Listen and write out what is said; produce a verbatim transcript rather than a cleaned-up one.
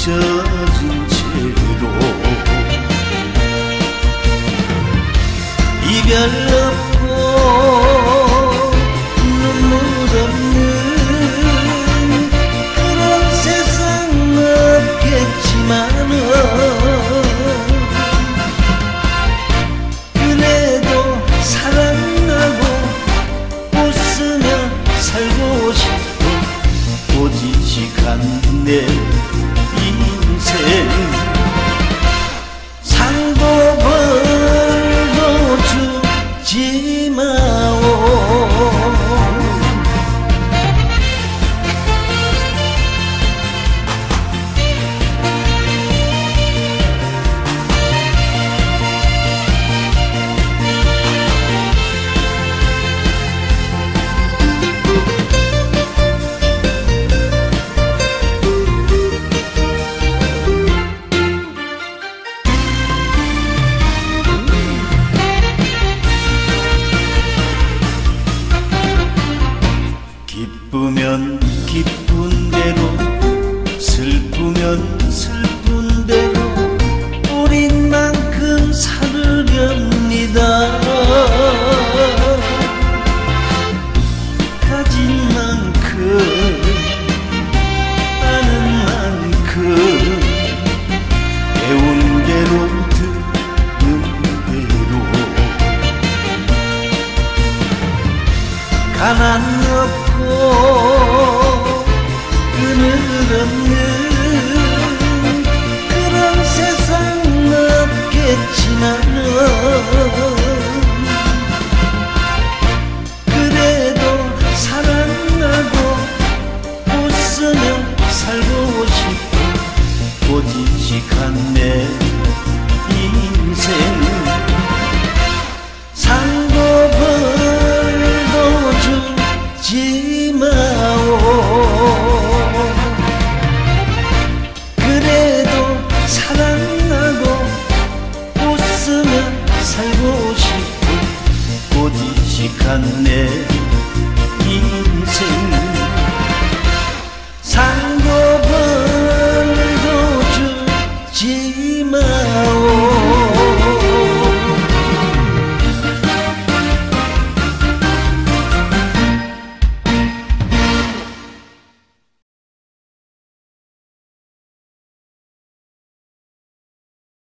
잊혀진 채도 이별 없고 눈물 없는 그런 세상 없겠지만은 고지식한 내 인생 상도 벌도 주지 마오. 기쁘면 기쁜 대로 슬프면 슬픈 대로 우린 만큼 살으렵니다. 가진 만큼 아는 만큼 배운 대로 듣는 대로 가난 없고 그늘 없는 그런 세상 없겠지만은 그래도 사랑하고 웃으며 살고 싶고 고지식한 내 인생 살고 싶은 고지식한 내